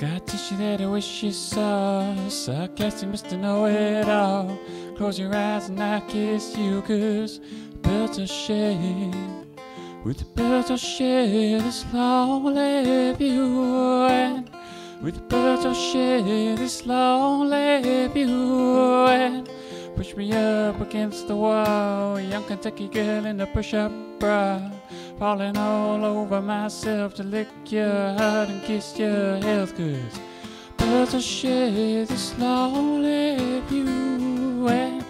Scar tissue that I wish you saw, sarcastic Mr. Know-It-All. Close your eyes and I'll kiss you, 'cause birds are shared. With the birds I'll share this lonely view, and with the birds I'll share this lonely view, and push me up against the wall, young Kentucky girl in a push-up bra, falling all over myself to lick your heart and kiss your health, 'cause birds will share this lonely view, and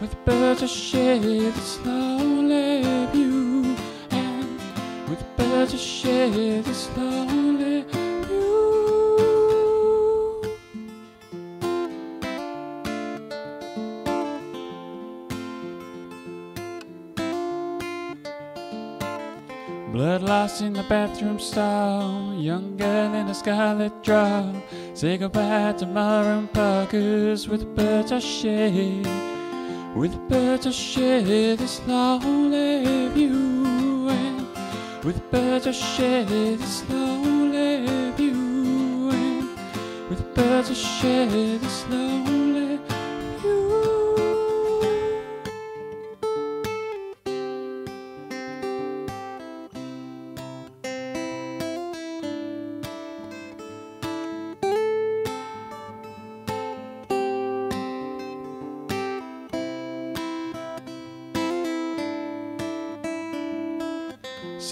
with birds will share this lonely view, and with birds will share this lonely view. Blood loss in the bathroom stall, young girl in a scarlet draw. Say goodbye to Maroon Parkers with the birds I share. With the birds I share this lonely view, and with the birds I share this lonely view, and with the birds I share this lonely view.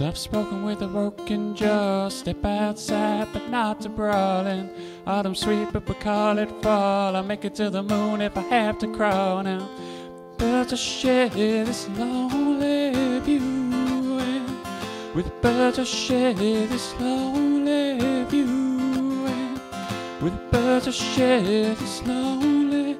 Soft-spoken with a broken jaw, step outside but not to brawl. And autumn's sweet but we call it fall. I'll make it to the moon if I have to crawl. Now birds will share this lonely view, and with birds will share this lonely view, and with birds will share this lonely view.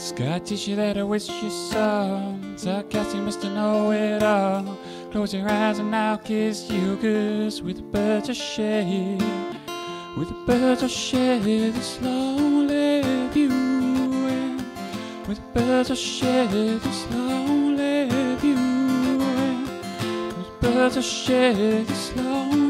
Scar tissue that I wish you saw, sarcastic Mr. Know-It-All. Close your eyes and I'll kiss you, 'cause with the birds I share, with the birds I share this lonely view, and with the birds I share this lonely view, and with the birds I share this lonely view.